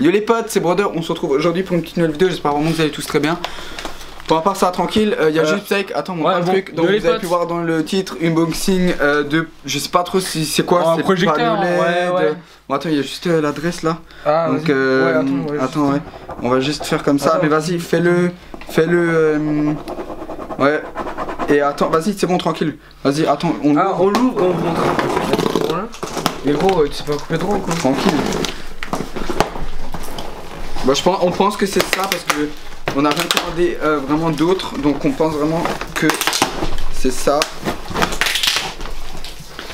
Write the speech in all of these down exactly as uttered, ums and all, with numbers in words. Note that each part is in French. Yo les potes, c'est Brothers, on se retrouve aujourd'hui pour une petite nouvelle vidéo. J'espère vraiment que vous allez tous très bien. Pour à part ça, tranquille, il euh, y a euh, juste Psyke. Attends, mon ouais, bon, truc. Donc vous potes. avez pu voir dans le titre unboxing euh, de, je sais pas trop si c'est quoi, oh, c'est projecteur. Pas ouais, ouais. De... Bon, attends, il y a juste euh, l'adresse là. Ah, donc euh, ouais, attends, ouais, attends ouais. On va juste faire comme ça. Attends, mais vas-y, fais-le, fais-le. Euh... Ouais. Et attends, vas-y, c'est bon, tranquille. Vas-y, attends, on ah, on l'ouvre, on montre. Mais gros, tu sais pas couper trop quoi. Tranquille. Bah, je pense, on pense que c'est ça parce que on n'a rien commandé euh, vraiment d'autres, donc on pense vraiment que c'est ça.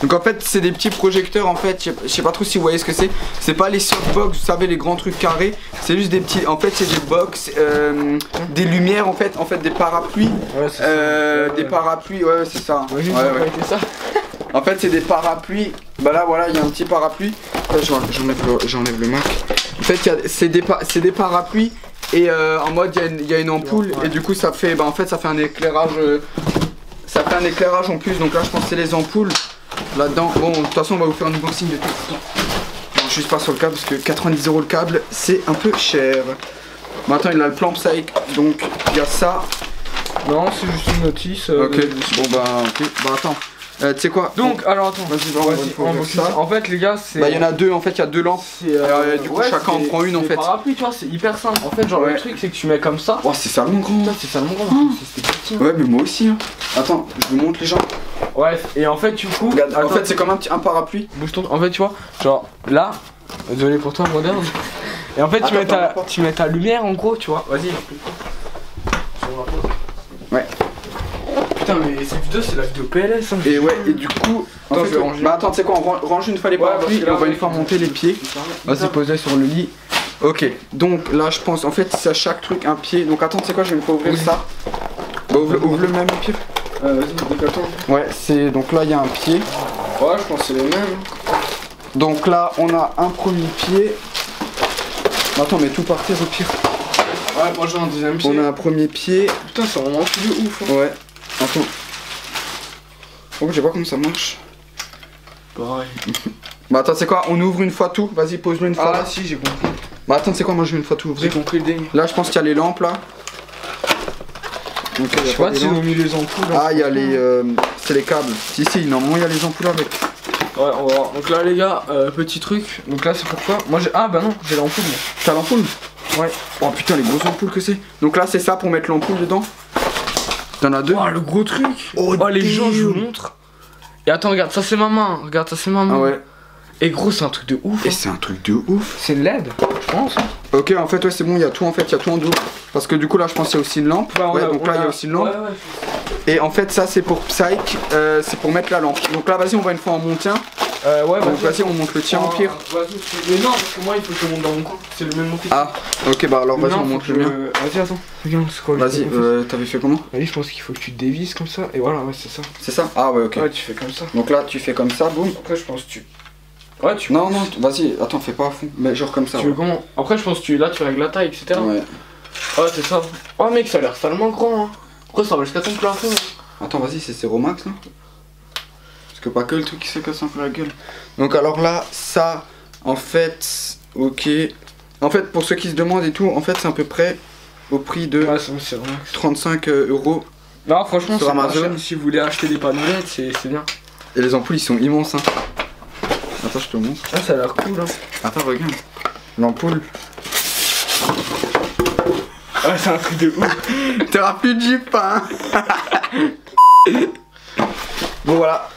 Donc en fait c'est des petits projecteurs, en fait, je sais pas trop si vous voyez ce que c'est. C'est pas les softbox, vous savez, les grands trucs carrés. C'est juste des petits, en fait c'est des box, euh, des lumières en fait, en fait des parapluies. Ouais, euh, des parapluies, ouais, ouais c'est ça. Ouais, ouais, ouais. ça. En fait c'est des parapluies. Bah là voilà, il y a un petit parapluie. J'enlève le Mac. En fait, c'est des, pa des parapluies et euh, en mode il y, y a une ampoule ouais, ouais. et du coup ça fait, bah, en fait ça fait un éclairage, euh, ça fait un éclairage en plus. Donc là je pense que c'est les ampoules là-dedans. Bon, de toute façon on va vous faire un unboxing de tout. Bon, juste pas sur le câble parce que quatre-vingt-dix euros le câble, c'est un peu cher. Maintenant il a le plan Psyke, donc il y a ça. Non, c'est juste une notice. Euh, ok. De... Bon bah ok. Bah attends. Euh, tu sais quoi? Donc, alors attends, vas-y, vas-y. En fait, les gars, c'est. Bah, il y en a deux, en fait, il y a deux lampes. Euh, euh, du coup, ouais, chacun en prend une, en fait. Parapluie, tu vois, c'est hyper simple. En fait, genre, ouais. le truc, c'est que tu mets comme ça. Oh, c'est ça, mon grand. C'est ça, mon grand. Oh. C'était petit. Hein. Ouais, mais moi aussi. Hein. Attends, je vous montre les gens. Ouais, et en fait, du coup. Regarde, attends, en fait, c'est comme un, un parapluie. Bouge ton. En fait, tu vois, genre, là. Désolé pour toi, regarde. Et en fait, attends, tu, mets ta, tu mets ta lumière, en gros, tu vois. Vas-y. Ouais. Putain, mais cette vidéo c'est la vidéo P L S hein. Et ouais, et du coup en attends, fait, je vais ranger. Bah attends, tu sais quoi, on range une fois les parapluies ouais, et on va une fois monter les pieds. Vas-y, pose-les sur le lit. Ok, donc là je pense en fait c'est à chaque truc un pied. Donc attends, tu sais quoi, je vais me faire ouvrir oui. ça. Bah ouvre, ouvre le même pied. Euh, vas-y, décale-toi. Ouais, c'est donc là il y a un pied. Ouais, je pense que c'est les mêmes. Donc là on a un premier pied. Attends, mais tout par terre au pire. Ouais, moi j'ai un deuxième pied. On a un premier pied. Putain, c'est vraiment un truc de ouf hein. Ouais. Attends. Oh, je sais pas comment ça marche. Pareil. Bah attends, c'est quoi? On ouvre une fois tout. Vas-y, pose-le une fois. Ah là. si, j'ai compris. Bah attends, c'est quoi? Moi, je vais une fois tout ouvrir. J'ai compris le ding. Là, je pense qu'il y a les lampes là. Donc, je sais pas si on a mis les ampoules. Là, ah, il y a les. Euh, c'est les câbles. Si, si, normalement, il y a les ampoules avec. Ouais, on va voir. Donc là, les gars, euh, petit truc. Donc là, c'est pourquoi? Moi, j'ai. Ah, bah non, j'ai l'ampoule. T'as l'ampoule? Ouais. Oh putain, les grosses ampoules que c'est. Donc là, c'est ça pour mettre l'ampoule dedans. T'en as deux. Oh, le gros truc. Oh, oh les gens, je vous montre. Et attends, regarde, ça c'est ma main. Regarde, ça c'est ma main. Ah ouais. Et gros, c'est un truc de ouf. Et hein. c'est un truc de ouf. C'est une L E D, je pense. Ok, en fait, ouais, c'est bon, il y a tout en fait, il y a tout en double. Parce que du coup, là, je pense qu'il y a aussi une lampe. Bah, ouais, a, donc là, il a... y a aussi une lampe. Ouais, ouais. Et en fait, ça c'est pour Psyke, euh, c'est pour mettre la lampe. Donc là, vas-y, on va une fois en monter un. Euh, ouais, donc vas-y, on monte le tien au pire. Mais non, parce que moi il faut que je monte dans mon cou. C'est le même monté. Ah, ok, bah alors vas-y, on monte le mien. Vas-y, attends. Regarde, c'est quoi? Vas-y, euh, t'avais fait comment? Vas-y, je pense qu'il faut que tu te dévises comme ça. Et voilà, ouais, c'est ça. C'est ça? Ah, ouais, ok. Ouais, tu fais comme ça. Donc là, tu fais comme ça, boum. Après, je pense que tu. Ouais, tu. Non, non, vas-y, attends, fais pas à fond. Mais genre comme ça. Tu veux comment? Après, je pense que tu. Là, tu règles la taille, et cetera. Ouais. Ouais, c'est ça. Oh, mec, ça a l'air salement grand, hein. Après, ça va jusqu'à ton plafond. Attends, vas-y, c'est zéro max, là. Que pas que le truc qui se casse un peu la gueule. Donc alors là ça en fait ok en fait pour ceux qui se demandent et tout en fait c'est à peu près au prix de ouais, trente-cinq euros. Non franchement sur Amazon si vous voulez acheter des panneaux L E D c'est bien. Et les ampoules ils sont immenses hein. Attends je te montre. Ah ça a l'air cool hein. Attends regarde l'ampoule. Ah c'est un truc de ouf. T'auras plus de jeep hein. Bon voilà.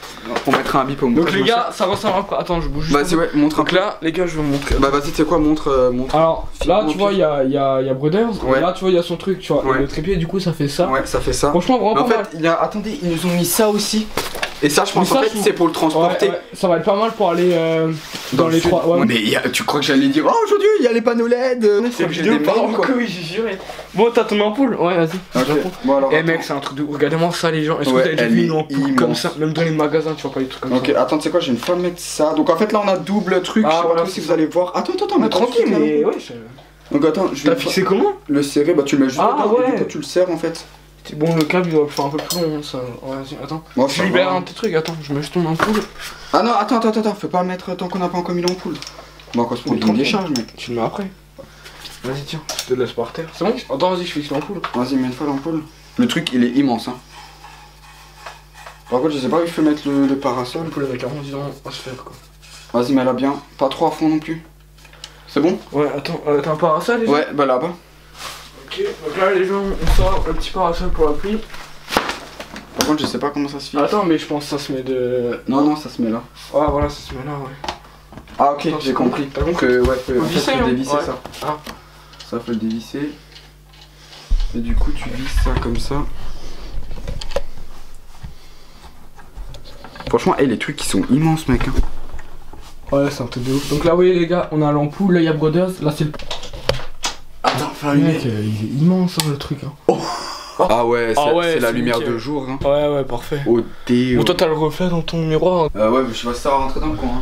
On mettra un bip au montage. Donc les gars, ça ressemble à quoi? Attends, je bouge. Vas-y, ouais, montre un peu. Donc là, les gars, je vais vous montrer. Bah vas-y, tu sais quoi, montre, euh, montre. Alors là, tu vois, il y a, y, a, y a Brothers. Ouais. Et là, tu vois, il y a son truc, tu vois. Ouais. Et le trépied, du coup, ça fait ça. Ouais, ça fait ça. Franchement, vraiment. Mais en pas fait, mal. Il a... attendez, ils nous ont mis ça aussi. Et ça, je pense ça, en fait, je... c'est pour le transporter. Ouais, ouais. Ça va être pas mal pour aller euh, dans, dans les trois. Ouais. On est... y a... Tu crois que j'allais dire, oh aujourd'hui, il y a les panneaux L E D. C'est que j'ai des panneaux, quoi. Oui, j'ai juré. Bon, t'as ton ampoule? Ouais, vas-y. Eh mec, c'est un truc de. Regardez-moi ça, les gens. Est-ce que t'as vu une ampoule comme ça? Même dans les magasins. Tu vois pas les trucs comme okay, ça. Ok, attends, tu sais quoi, j'ai une fois mettre ça. Donc en fait, là on a double truc. Ah, je sais voilà, pas si vous allez voir. Attends, attends, attends, mais tranquille. Mais ouais, je... Donc attends, je. T'as fixé fa... comment? Le serré, bah tu le mets juste ah, dedans, ouais. Et du coup tu le serres en fait. C'est bon, le câble il doit faire un peu plus long. Ça... Ouais, attends. Bon, je libère un petit truc, attends, je mets juste ton ampoule. Ah non, attends, attends, attends, faut pas le mettre tant qu'on n'a pas encore mis l'ampoule. Bah, quoi, se prend une décharge, mec. Tu le mets après. Vas-y, tiens, je te laisse par terre. C'est bon? Attends, vas-y, je fixe l'ampoule. Vas-y, mets une fois l'ampoule. Le truc, il est immense, hein. Par contre, je sais pas où je peux mettre le, le parasol. On peut le mettre à onze ans à se faire, quoi. Vas-y, mets-la bien. Pas trop à fond non plus. C'est bon? Ouais, attends, euh, t'as un parasol déjà? Ouais, bah là-bas. Ok, donc là, les gens, on sort le petit parasol pour la pluie. Par contre, je sais pas comment ça se fixe. Attends, mais je pense que ça se met de... Non, non, ça se met là. Ah, voilà, ça se met là, ouais. Ah, ok, j'ai compris. T'as compris que, ouais, euh, visser, ça peut dévisser, ouais. Ça. Ah. Ça peut le dévisser. Et du coup, tu visses ça comme ça. Franchement, hey, les trucs qui sont immenses, mec. Hein. Ouais, c'est un truc de ouf. Donc là, vous voyez, les gars, on a l'ampoule, là, il y a Brothers. Là, c'est le... Attends, faire une... Mec, euh, il est immense, hein, le truc. Hein. Oh. Ah ouais, c'est ah ouais, la lumière nickel. De jour. Hein. Ouais, ouais, parfait. Oh, Théo. Bon, toi, t'as le reflet dans ton miroir. Hein. Euh, ouais, mais je sais pas si ça va rentrer dans le coin. Hein.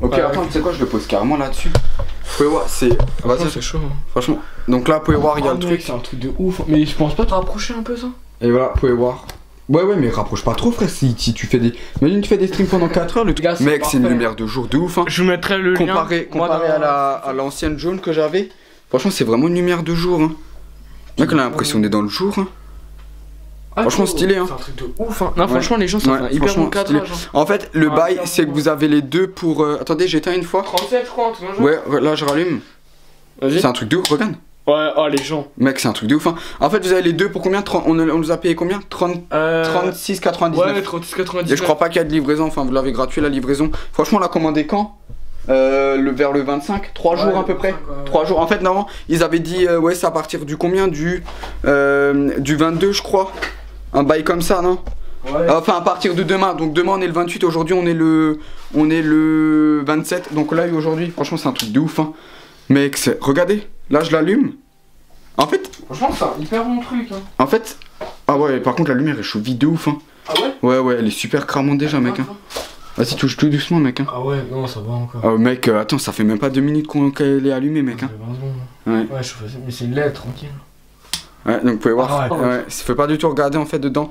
Ok, ouais, attends, tu sais quoi, je le pose carrément là-dessus. Vous pouvez voir, c'est. Bah, c'est chaud. Hein. Franchement. Donc là, vous pouvez voir, il y a le truc. C'est un truc de ouf. Mais je pense pas te rapprocher un peu ça. Et voilà, vous pouvez voir. Ouais, ouais, mais rapproche pas trop, frère. Si, si tu fais des. Imagine, tu fais des streams pendant quatre heures, le truc. Mec, c'est une lumière de jour de ouf. Hein. Je vous mettrai le comparé, lien. Comparé moi, à l'ancienne la, jaune que j'avais, franchement, c'est vraiment une lumière de jour. Hein. Mec, on a l'impression d'être dans le jour. Hein. Ah, franchement, stylé. Hein. C'est un truc de ouf. Hein. Non, ouais. Franchement, les gens, ça ouais, fait un hyper bon cadrage. Hein. En fait, le ah, bail, c'est que vous avez les deux pour. Euh... Attendez, j'éteins une fois. trente-sept, je crois, en ouais, là, je rallume. C'est un truc de ouf, regarde. Ouais, oh les gens. Mec, c'est un truc de ouf. Hein. En fait, vous avez les deux pour combien? trente... On nous a payé combien? trente... euh... trente-six quatre-vingt-dix-neuf. Ouais, trente-six quatre-vingt-dix-neuf. Et je crois pas qu'il y a de livraison. Enfin, vous l'avez gratuit, la livraison. Franchement, on l'a commandé quand? Euh, le, vers le vingt-cinq, trois jours ouais, à peu près. Ouais, ouais. trois jours. En fait, normalement, ils avaient dit, euh, ouais, c'est à partir du combien du, euh, du vingt-deux, je crois. Un bail comme ça, non ouais. Enfin, à partir de demain. Donc, demain, on est le vingt-huit. Aujourd'hui, on est le, on est le vingt-sept. Donc, là, aujourd'hui, franchement, c'est un truc de ouf. Hein. Mec, regardez. Là, je l'allume. En fait. Franchement, c'est un hyper bon truc. Hein. En fait. Ah ouais, par contre, la lumière est chauvie de ouf. Hein. Ah ouais. Ouais, ouais, elle est super cramante déjà, mec. Hein. Vas-y, touche tout doucement, mec. Hein. Ah ouais, non, ça va encore. Ah, mec, euh, attends, ça fait même pas deux minutes qu'elle est allumée, mec. Ah, hein. vingt secondes. Ouais, ouais, je fais... mais c'est une lettre, tranquille. Ouais, donc vous pouvez voir. Ah, ouais, ouais, ouais. Ça fait pas du tout regarder en fait dedans.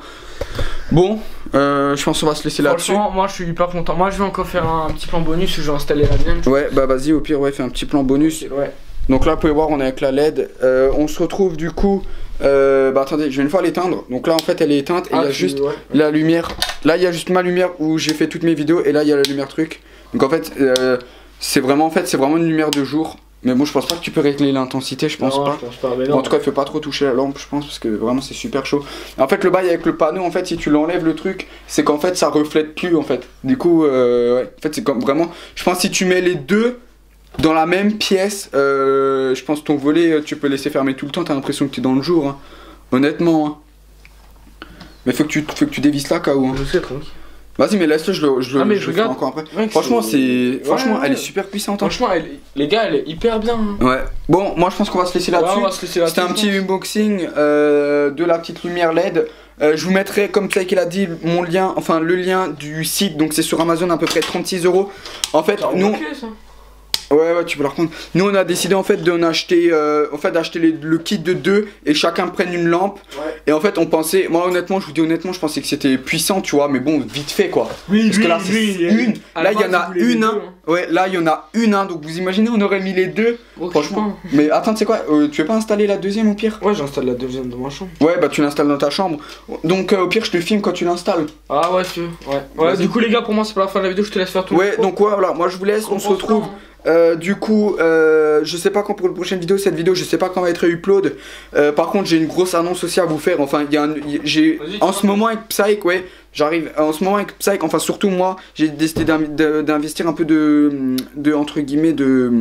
Bon, euh, je pense qu'on va se laisser là-dessus. Franchement, moi je suis hyper content. Moi je vais encore faire un petit plan bonus où je vais installer la mienne. Ouais, bah vas-y, au pire, ouais, fais un petit plan bonus. Ouais. Donc là, vous pouvez voir, on est avec la L E D. Euh, on se retrouve du coup. Euh, bah attendez, je vais une fois l'éteindre. Donc là, en fait, elle est éteinte et il ah, y a juste ouais. La lumière. Là, il y a juste ma lumière où j'ai fait toutes mes vidéos et là, il y a la lumière truc. Donc en fait, euh, c'est vraiment en fait, c'est vraiment une lumière de jour. Mais bon, je pense pas que tu peux régler l'intensité, je pense non, pas. Je pense pas non, en tout cas, il faut pas trop toucher la lampe, je pense, parce que vraiment c'est super chaud. En fait, le bail avec le panneau, en fait, si tu l'enlèves le truc, c'est qu'en fait ça reflète plus, en fait. Du coup, euh, ouais. En fait, c'est comme vraiment. Je pense que si tu mets les deux dans la même pièce, euh, je pense que ton volet, tu peux laisser fermer tout le temps. T'as l'impression que t'es dans le jour, hein. Honnêtement. Hein. Mais faut que tu, faut que tu dévisses là, K O. Hein. Je sais, tranquille. Vas-y mais laisse-le, je le, je ah mais je je le regarde. Fais encore après. Ouais, franchement c'est, franchement ouais, ouais. Elle est super puissante. Franchement elle... les gars elle est hyper bien. Hein. Ouais. Bon moi je pense qu'on va se laisser là-dessus. Ouais, là c'était un petit unboxing euh, de la petite lumière L E D. Euh, je vous mettrai comme Psyke l'a dit mon lien, enfin le lien du site. Donc c'est sur Amazon à peu près trente-six euros. En fait nous. Manqué, ça. Ouais ouais tu peux la reprendre. Nous on a décidé en fait d'acheter euh, en fait, d'acheter le kit de deux et chacun prenne une lampe ouais. Et en fait on pensait, moi honnêtement je vous dis honnêtement je pensais que c'était puissant tu vois mais bon vite fait quoi. Oui, parce oui, que là c'est oui, une, là il y en a une hein. Ouais là il y en a une hein. Donc vous imaginez on aurait mis les deux oh, franchement. Mais attends tu sais quoi, euh, tu veux pas installer la deuxième au pire? Ouais j'installe la deuxième dans ma chambre. Ouais bah tu l'installes dans ta chambre. Donc euh, au pire je te filme quand tu l'installes. Ah ouais tu veux. Ouais, ouais du coup les gars pour moi c'est pas la fin de la vidéo, je te laisse faire tout. Ouais donc ouais, voilà moi je vous laisse, on, on se retrouve. Euh, du coup euh, je sais pas quand pour la prochaine vidéo, cette vidéo je sais pas quand va être upload euh, par contre j'ai une grosse annonce aussi à vous faire. Enfin il y a j'ai en ce moment avec Psyke ouais j'arrive en ce moment avec Psyke enfin surtout moi j'ai décidé d'investir un peu de, de entre guillemets de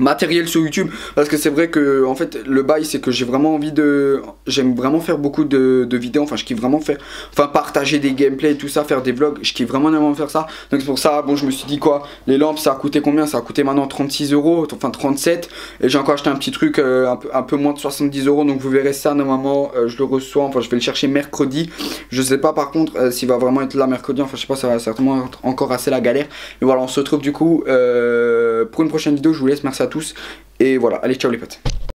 matériel sur YouTube parce que c'est vrai que en fait le bail c'est que j'ai vraiment envie de j'aime vraiment faire beaucoup de, de vidéos enfin je kiffe vraiment faire enfin partager des gameplays et tout ça faire des vlogs je kiffe vraiment vraiment faire ça donc c'est pour ça bon je me suis dit quoi les lampes ça a coûté combien ça a coûté maintenant trente-six euros enfin trente-sept et j'ai encore acheté un petit truc euh, un, peu, un peu moins de soixante-dix euros donc vous verrez ça normalement euh, je le reçois enfin je vais le chercher mercredi je sais pas par contre euh, s'il va vraiment être là mercredi enfin je sais pas ça va certainement être encore assez la galère et voilà on se retrouve du coup euh, pour une prochaine vidéo je vous laisse merci à tous et voilà allez ciao les potes.